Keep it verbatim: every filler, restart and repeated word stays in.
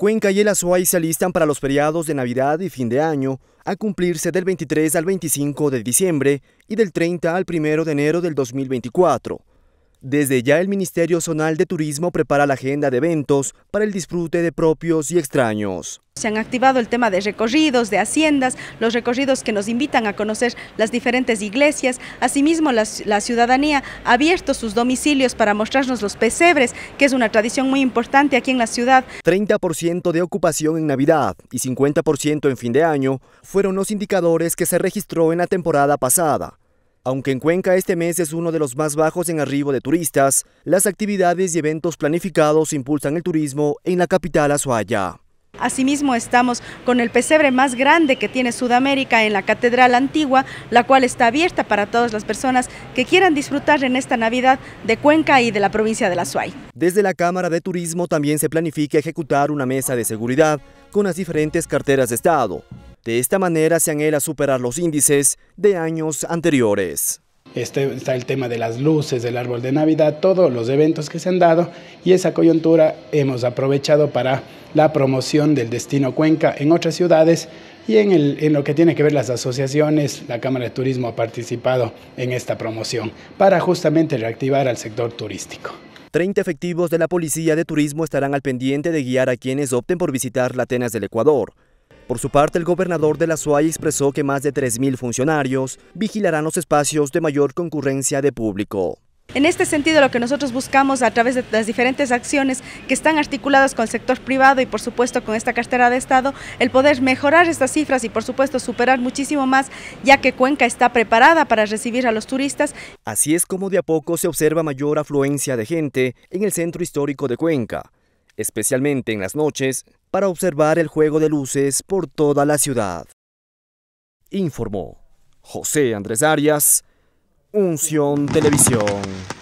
Cuenca y el Azuay se alistan para los feriados de Navidad y fin de año, a cumplirse del veintitrés al veinticinco de diciembre y del treinta al primero de enero del dos mil veinticuatro. Desde ya el Ministerio Zonal de Turismo prepara la agenda de eventos para el disfrute de propios y extraños. Se han activado el tema de recorridos, de haciendas, los recorridos que nos invitan a conocer las diferentes iglesias. Asimismo, la, la ciudadanía ha abierto sus domicilios para mostrarnos los pesebres, que es una tradición muy importante aquí en la ciudad. treinta por ciento de ocupación en Navidad y cincuenta por ciento en fin de año fueron los indicadores que se registró en la temporada pasada. Aunque en Cuenca este mes es uno de los más bajos en arribo de turistas, las actividades y eventos planificados impulsan el turismo en la capital azuaya. Asimismo, estamos con el pesebre más grande que tiene Sudamérica en la Catedral Antigua, la cual está abierta para todas las personas que quieran disfrutar en esta Navidad de Cuenca y de la provincia de la Azuay. Desde la Cámara de Turismo también se planifica ejecutar una mesa de seguridad con las diferentes carteras de Estado. De esta manera se anhela superar los índices de años anteriores. Este, está el tema de las luces, del árbol de Navidad, todos los eventos que se han dado, y esa coyuntura hemos aprovechado para la promoción del destino Cuenca en otras ciudades y en, el, en lo que tiene que ver las asociaciones. La Cámara de Turismo ha participado en esta promoción para justamente reactivar al sector turístico. treinta efectivos de la Policía de Turismo estarán al pendiente de guiar a quienes opten por visitar la Atenas del Ecuador. Por su parte, el gobernador de la Azuay expresó que más de tres mil funcionarios vigilarán los espacios de mayor concurrencia de público. En este sentido, lo que nosotros buscamos a través de las diferentes acciones que están articuladas con el sector privado y por supuesto con esta cartera de Estado, el poder mejorar estas cifras y por supuesto superar muchísimo más, ya que Cuenca está preparada para recibir a los turistas. Así es como de a poco se observa mayor afluencia de gente en el Centro Histórico de Cuenca, especialmente en las noches, para observar el juego de luces por toda la ciudad. Informó José Andrés Arias, Unsion Televisión.